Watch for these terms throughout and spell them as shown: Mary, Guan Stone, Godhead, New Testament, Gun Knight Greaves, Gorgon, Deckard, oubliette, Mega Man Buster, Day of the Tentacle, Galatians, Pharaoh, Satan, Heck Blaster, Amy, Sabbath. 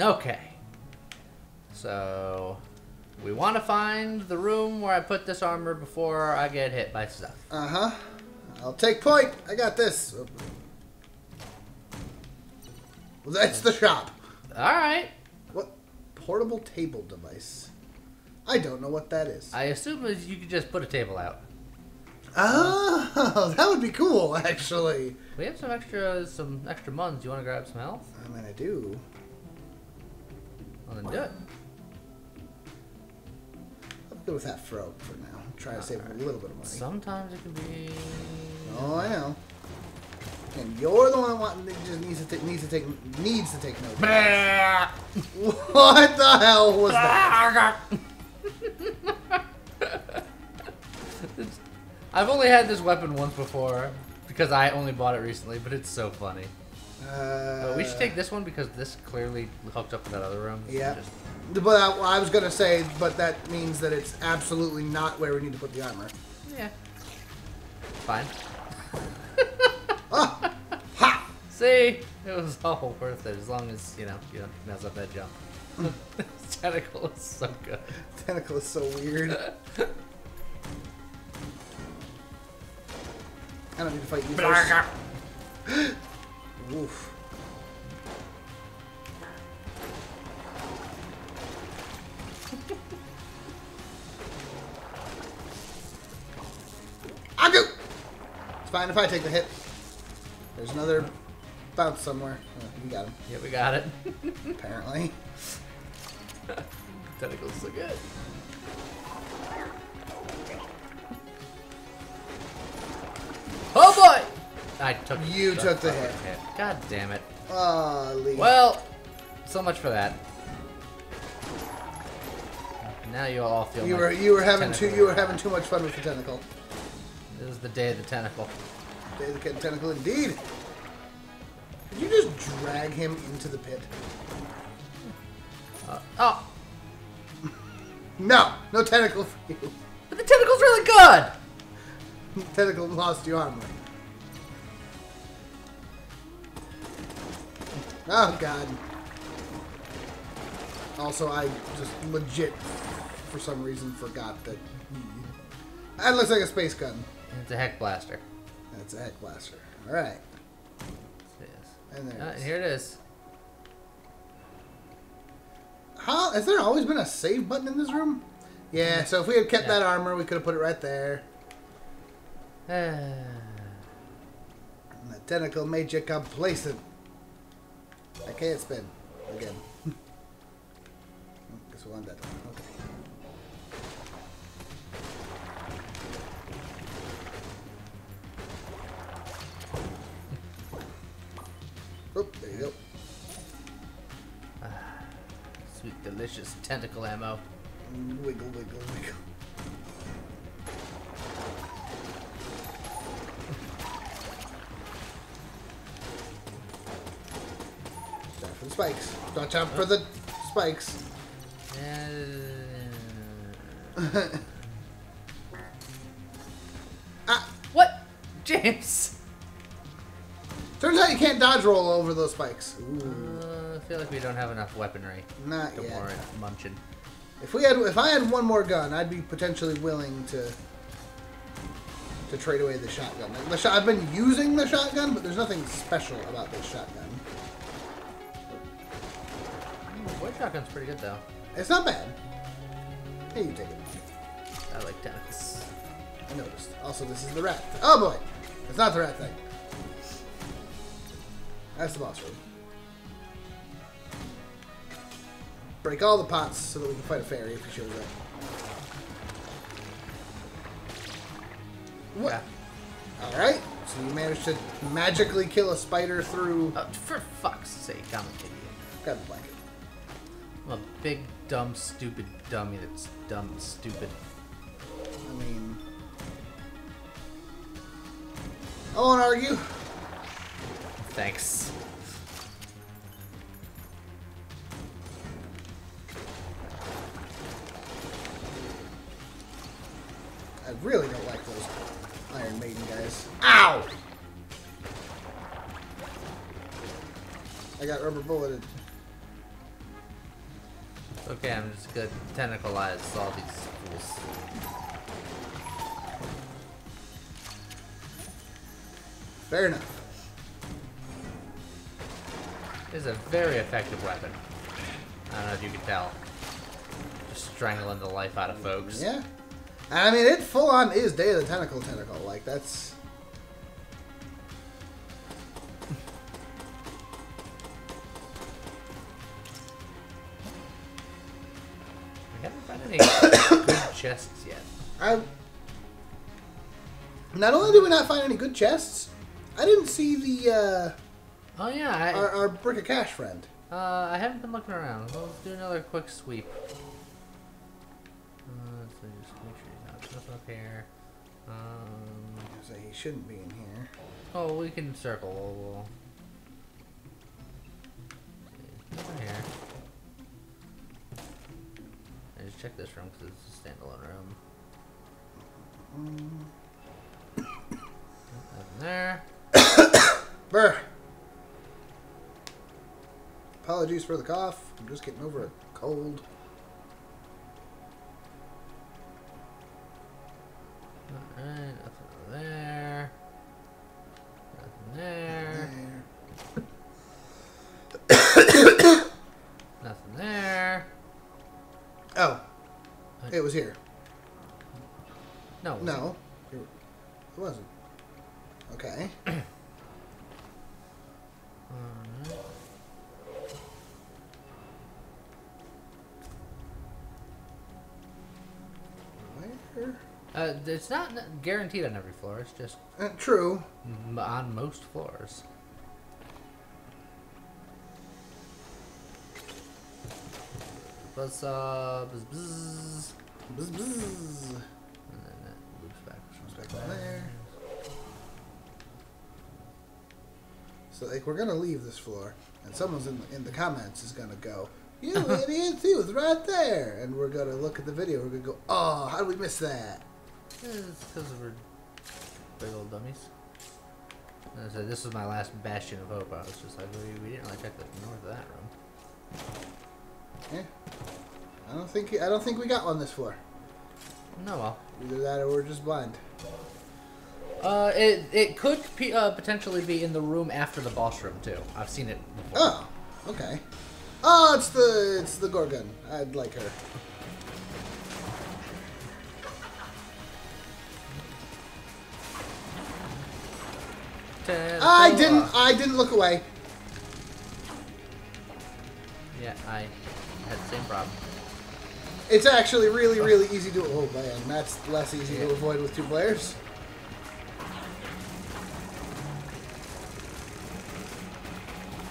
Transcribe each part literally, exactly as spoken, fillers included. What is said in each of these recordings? Okay. So we want to find the room where I put this armor before I get hit by stuff. Uh-huh. I'll take point. I got this. Well, that's the shop. All right. What portable table device? I don't know what that is. I assume you could just put a table out. Oh, that would be cool, actually. We have some extra, some extra muns. You want to grab some health? I mean, I do. Well, then do it. I'll go with that frog for now. I'm trying to save a little bit of money. Sometimes it can be... Oh, I know. And you're the one wanting that just needs to take needs to take needs to take notes. What the hell was that? I've only had this weapon once before because I only bought it recently, but it's so funny. Uh, we should take this one because this clearly hooked up with that other room. Yeah. Just... But I, I was gonna say, but that means that it's absolutely not where we need to put the armor. Yeah. Fine. Ah! Ha! See, it was all worth it as long as you know you don't mess up that jump. This tentacle is so good. Tentacle is so weird. I don't need to fight you first. Oof. I go. It's fine if I take the hit. There's another bounce somewhere. Oh, we got him. Yeah, we got it. Apparently. Tentacles look good. Oh boy! I took. You the took the hit. hit. God damn it! Oh, Lee. Well, so much for that. Now you all feel. You like were you were having too you were having too much fun with the tentacle. This is the day of the tentacle. Day of the tentacle, indeed. Did you just drag him into the pit? Uh, oh. No, no tentacle for you. But the tentacle's really good. Tentacle lost your armor. Oh god. Also, I just legit, for some reason, forgot that. That looks like a space gun. It's a Heck Blaster. That's a Heck Blaster. All right. It is. And there uh, it is. Here it is. How has there always been a save button in this room? Yeah. So if we had kept yeah. that armor, we could have put it right there. And the tentacle made you complacent. I can't spin again. Guess we want that one. Okay. Oh, there you go. Ah, sweet, delicious tentacle ammo. Wiggle, wiggle, wiggle. Spikes. Watch out for the spikes. Uh, ah. What? James! Turns out you can't dodge roll over those spikes. Ooh. Uh, I feel like we don't have enough weaponry. Not yet. More munching. If we had, if I had one more gun, I'd be potentially willing to to trade away the shotgun. Like the sh I've been using the shotgun, but there's nothing special about this shotgun. Boy shotgun's pretty good though. It's not bad. Hey, you take it. I like tentacles. I noticed. Also, this is the rat. Oh boy! It's not the rat thing. That's the boss room. Break all the pots so that we can fight a fairy if he shows up. What? Yeah. Alright. So you managed to magically kill a spider through. Oh, for fuck's sake, I'm an idiot. Grab the blanket. I'm a big, dumb, stupid dummy that's dumb and stupid. I mean... I won't argue. Thanks. I really don't like those Iron Maiden guys. Ow! I got rubber bulleted. Okay, I'm just gonna tentacleize all these fools. Fair enough. This is a very effective weapon. I don't know if you can tell. Just strangling the life out of folks. Yeah. I mean, it full-on is Day of the Tentacle Tentacle. Like, that's... I haven't found any good chests yet. I... Not only did we not find any good chests, I didn't see the, uh... Oh, yeah. I... Our, our brick of cash friend. Uh, I haven't been looking around. We'll do another quick sweep. Here. Um, so he shouldn't be in here. Oh, we can circle. We'll... Here. I just check this room because it's a standalone room. Nothing there. Burr. Apologies for the cough. I'm just getting over a cold. Alright, nothing there. Nothing there. there. Nothing there. Oh. I... It was here. No. It no. It wasn't. Okay. Alright. Where? Uh, it's not guaranteed on every floor. It's just uh, true m on most floors. Buzz, uh, buzz, buzz, buzz, buzz. And then that loops back. Comes back there. there. So, like, we're gonna leave this floor, and someone's in the, in the comments is gonna go, "You idiot! He was right there," and we're gonna look at the video. We're gonna go, "Oh, how did we miss that?" It's because we're big old dummies. And so this was my last bastion of hope. I was just like, we, we didn't really check the north of that room. Yeah, I don't think I don't think we got one this floor. No, well, either that or we're just blind. Uh, it it could p uh, potentially be in the room after the boss room too. I've seen it before. Oh, okay. Oh, it's the it's the Gorgon. I'd like her. I didn't. I didn't look away. Yeah, I had the same problem. It's actually really, really easy to avoid, and that's less easy yeah. to avoid with two players.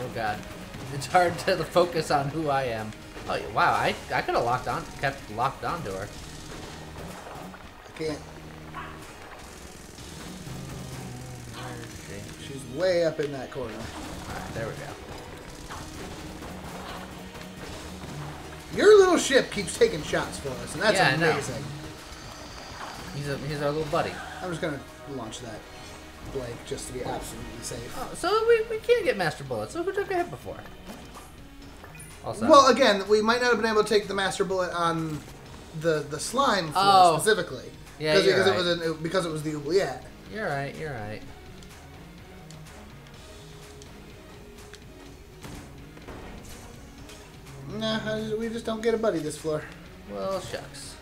Oh God, it's hard to focus on who I am. Oh wow, I I could have locked on, kept locked onto her. I can't. She's way up in that corner. Alright, there we go. Your little ship keeps taking shots for us, and that's yeah, amazing. I know. He's, a, he's our little buddy. I'm just going to launch that blank just to be absolutely safe. Oh, so we, we can't get Master Bullets, so who took a hit before? Also. Well, again, we might not have been able to take the Master Bullet on the, the slime floor oh. specifically. Yeah, you're because, right. it was an, it, because it was the oubliette. You're right, you're right. Nah, we just don't get a buddy this floor. Well, shucks.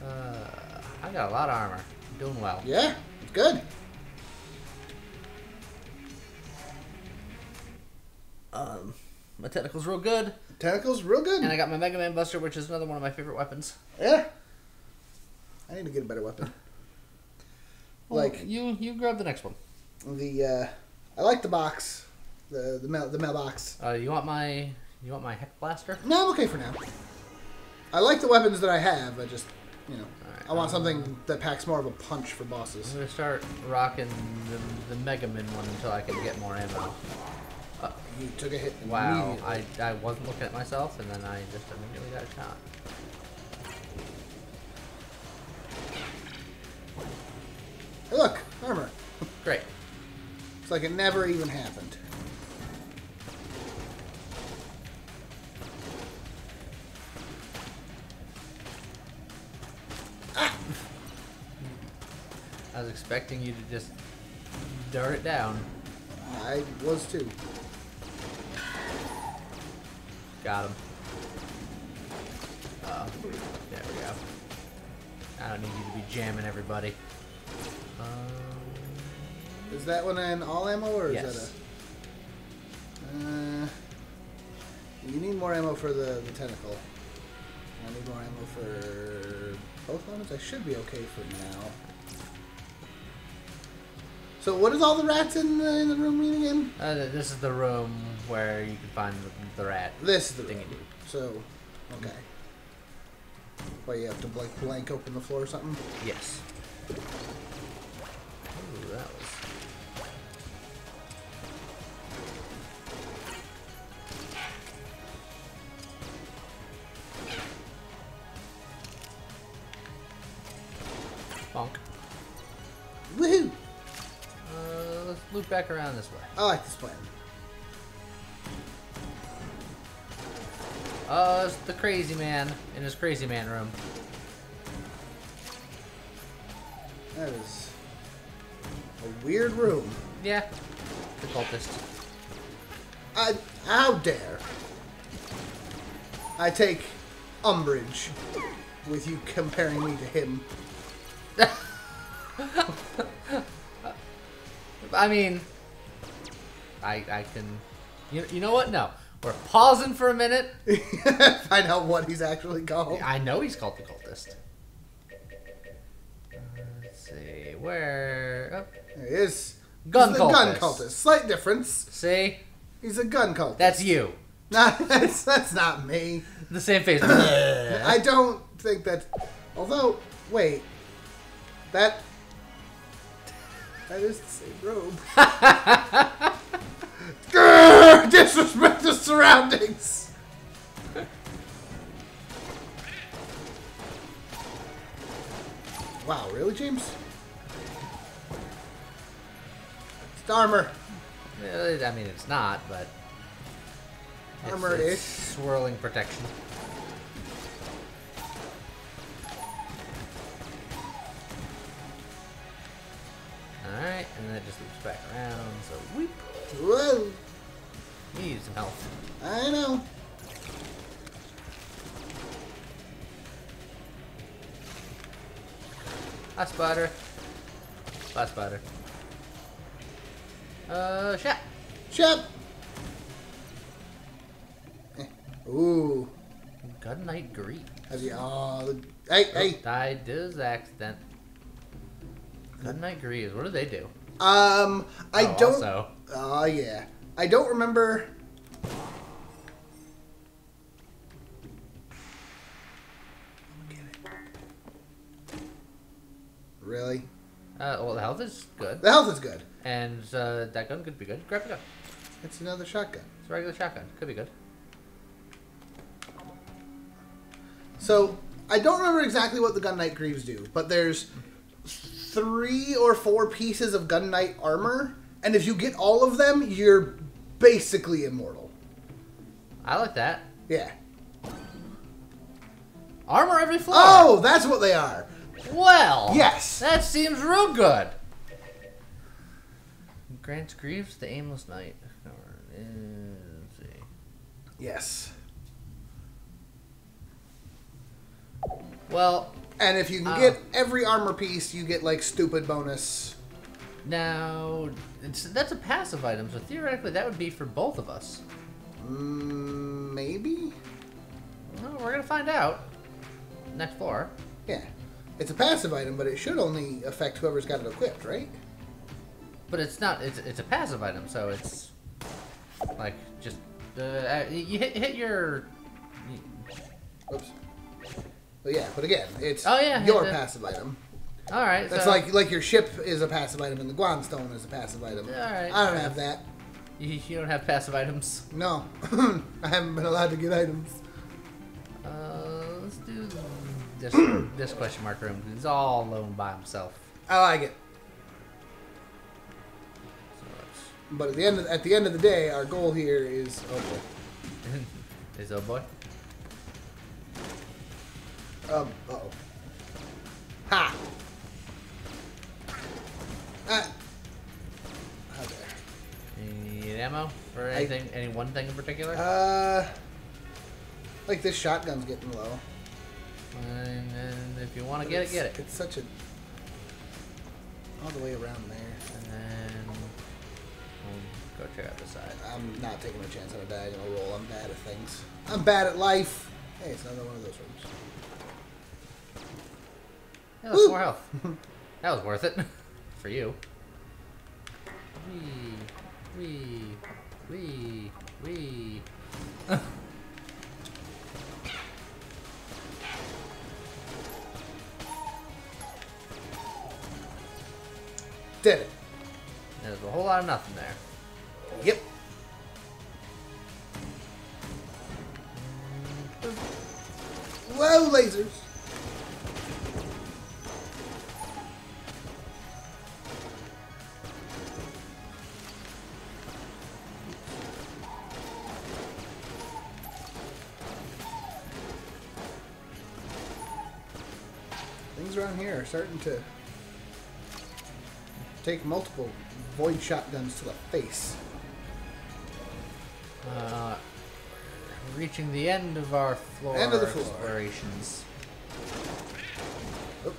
Uh, I got a lot of armor. I'm doing well. Yeah, it's good. Um, my tentacle's real good. Tentacle's real good. And I got my Mega Man Buster, which is another one of my favorite weapons. Yeah. I need to get a better weapon. well, like you, you grab the next one. The uh, I like the box. The the mail the mailbox. Uh, you want my you want my Heck Blaster? No, I'm okay for now. I like the weapons that I have. I just you know right, I want um, something that packs more of a punch for bosses. I'm gonna start rocking the, the Mega Man one until I can get more ammo. Uh, you took a hit. Wow, I I wasn't looking at myself, and then I just immediately got shot. Hey, look, armor. Great. It's like it never even happened. was expecting you to just dart it down. I was too. Got him. Uh, there we go. I don't need you to be jamming everybody. Um, is that one an all ammo or yes. is that a... Uh, you need more ammo for the, the tentacle. I need more ammo for both elements. I should be okay for now. So what is all the rats in the, in the room mean again? Uh, this is the room where you can find the, the rat. This is the thing room. You do. So, okay. Well, you have to like blank open the floor or something? Yes. Ooh, that was... Bonk. Woohoo! Uh, let's loop back around this way. I like this plan. Uh, it's the crazy man in his crazy man room. That is a weird room. Yeah. The cultist. I, how dare. I take umbrage with you comparing me to him. I mean, I, I can, you, you know what? No. We're pausing for a minute. Find out what he's actually called. I know he's called the cultist. Uh, let's see. Where? Oh. There he is. Gun he's cultist. The gun cultist. Slight difference. See? He's a gun cultist. That's you. No, that's, that's not me. The same face. I don't think that... Although, wait. That... That is the same robe. Grrr, disrespect the surroundings. Wow, really, James? It's armor. I mean, it's not, but it's, armor it's is swirling protection. All right, and then it just loops back around. So weep. Whoa! You need some help. I know. Hot spotter. Hot spotter. Uh, shot. Shot. Eh. Ooh. Gun Knight Greaves. Have you all? Uh, hey, oh, hey! Died this accident. Gun Knight Greaves. What do they do? Um, I oh, don't. Also. Oh, uh, yeah. I don't remember... Get it. Really? Uh, well, the health is good. The health is good. And uh, that gun could be good. Grab it up. It's another shotgun. It's a regular shotgun. Could be good. So, I don't remember exactly what the Gun Knight Greaves do, but there's three or four pieces of Gun Knight armor... And if you get all of them, you're basically immortal. I like that. Yeah. Armor every floor. Oh, that's what they are. Well. Yes. That seems real good. Grants Greaves the Aimless Knight. Let's see. Yes. Well. And if you can um, get every armor piece, you get like stupid bonus. Now, it's, that's a passive item, so theoretically that would be for both of us. Mm, maybe? Well, we're going to find out. Next floor. Yeah. It's a passive item, but it should only affect whoever's got it equipped, right? But it's not. It's, it's a passive item, so it's... Like, just... Uh, you hit, hit your... Oops. Well, yeah, but again, it's oh, yeah, your passive item. All right. That's so, like like your ship is a passive item and the Guan Stone is a passive item. All right. I don't have that. You, you don't have passive items? No. I haven't been allowed to get items. Uh, let's do this this question mark room. He's all alone by himself. I like it. So but at the end of, at the end of the day, our goal here is oh boy. Is oh boy? Um. Uh oh. Ha. Ah. How dare. You need ammo for anything, I, any one thing in particular? Uh, like this shotgun's getting low. And, and if you want to get it, get it. It's such a... all the way around there. And then... we'll go check out the side. I'm not taking a chance on a diagonal roll. I'm bad at things. I'm bad at life! Hey, it's another one of those rooms. That was Woo! more health. That was worth it. For you. Wee. Wee. Wee. Wee. Did it. There's a whole lot of nothing there. Yep. Whoa, lasers. Things around here are starting to take multiple void shotguns to the face. Uh, we're reaching the end of our floor, end of the floor. explorations. Oh.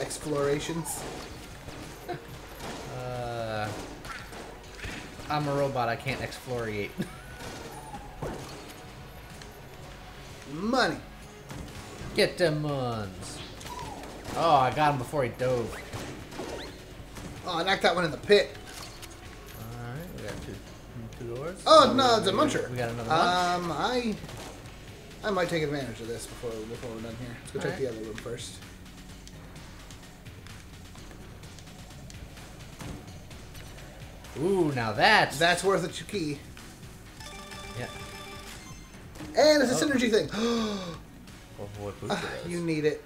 Explorations. uh, I'm a robot. I can't explorate. Money. Get them ones. Oh, I got him before he dove. Oh, I knocked that one in the pit. Alright, we got two, two doors. Oh, oh no, it's a muncher. We got another one. Um, I I might take advantage of this before, before we're done here. Let's go All check right. the other room first. Ooh, now that's... that's worth a key. Yeah. And it's oh. a synergy thing. Well, what booster uh, is. You need it.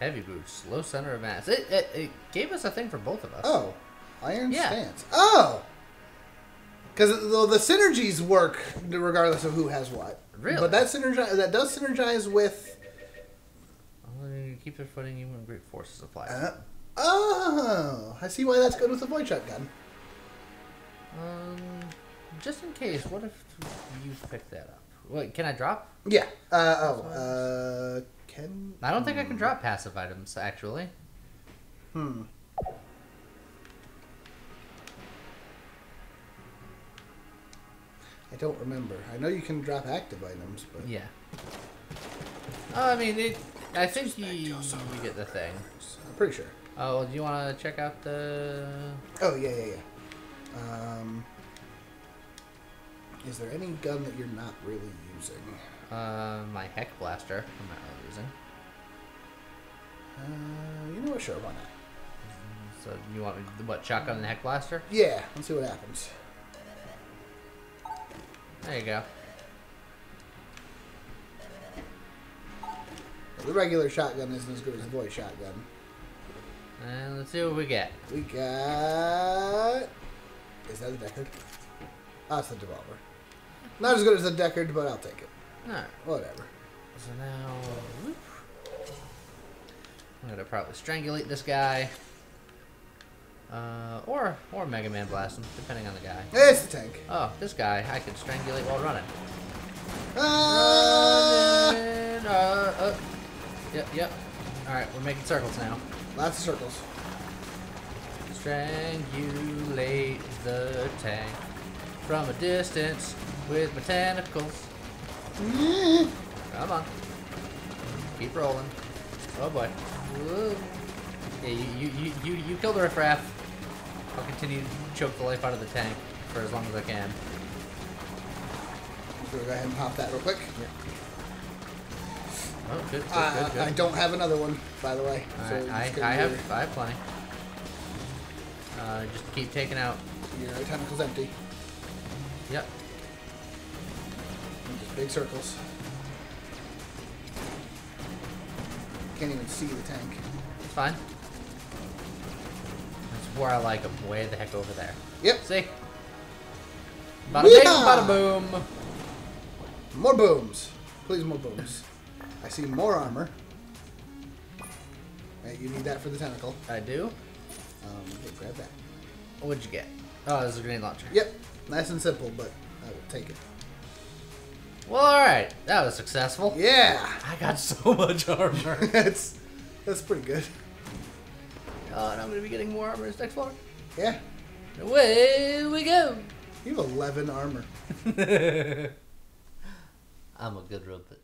Heavy boots, low center of mass. It, it, it gave us a thing for both of us. Oh, iron yeah. stance. Oh! Because the, the synergies work regardless of who has what. Really? But that synergi that does synergize with... You keep their footing even when great force is applied. Uh, oh! I see why that's good with the void shotgun. Um, just in case, what if you pick that up? Wait, can I drop? Yeah. Uh, oh, uh... Can... I don't think hmm. I can drop passive items, actually. Hmm. I don't remember. I know you can drop active items, but... Yeah. Uh, I mean, it, I think you, you get the thing. I'm pretty sure. Oh, well, do you want to check out the... Oh, yeah, yeah, yeah. Um, is there any gun that you're not really using? Uh, my Heck Blaster. I'm not really using. Uh, you know what? Sure, why not? So you want me to, what, shotgun and Heck Blaster? Yeah. Let's see what happens. There you go. The regular shotgun isn't as good as the void shotgun. And let's see what we get. We got... Is that a Deckard? Oh, it's the Devolver. Not as good as the Deckard, but I'll take it. Alright, whatever. So now, whoop. I'm gonna probably strangulate this guy, uh, or or Mega Man blast him, depending on the guy. It's the tank. Oh, this guy I can strangulate while running. Ah! Running, uh, uh. Yep, yep. All right, we're making circles now. Lots of circles. Strangulate the tank from a distance with my tentacles. Come on. Keep rolling. Oh boy. Whoa. Yeah, you, you, you, you, you killed the riffraff. I'll continue to choke the life out of the tank for as long as I can. So we'll go ahead and pop that real quick. Yeah. Oh, good, good, uh, good, good. I don't have another one, by the way. So right, I, I, have, I have plenty. Uh, just keep taking out. Your tentacle's empty. Yep. Big circles. Can't even see the tank. It's fine. That's where I like them. Way the heck over there. Yep. See? Bada bing, bada boom. More booms. Please, more booms. I see more armor. Uh, you need that for the tentacle. I do? Um, yeah, grab that. What'd you get? Oh, this is a grenade launcher. Yep. Nice and simple, but I will take it. Well, alright. That was successful. Yeah! I got so much armor. that's, that's pretty good. Uh, and I'm going to be getting more armor this next floor. Yeah. Away we go! You have eleven armor. I'm a good robot.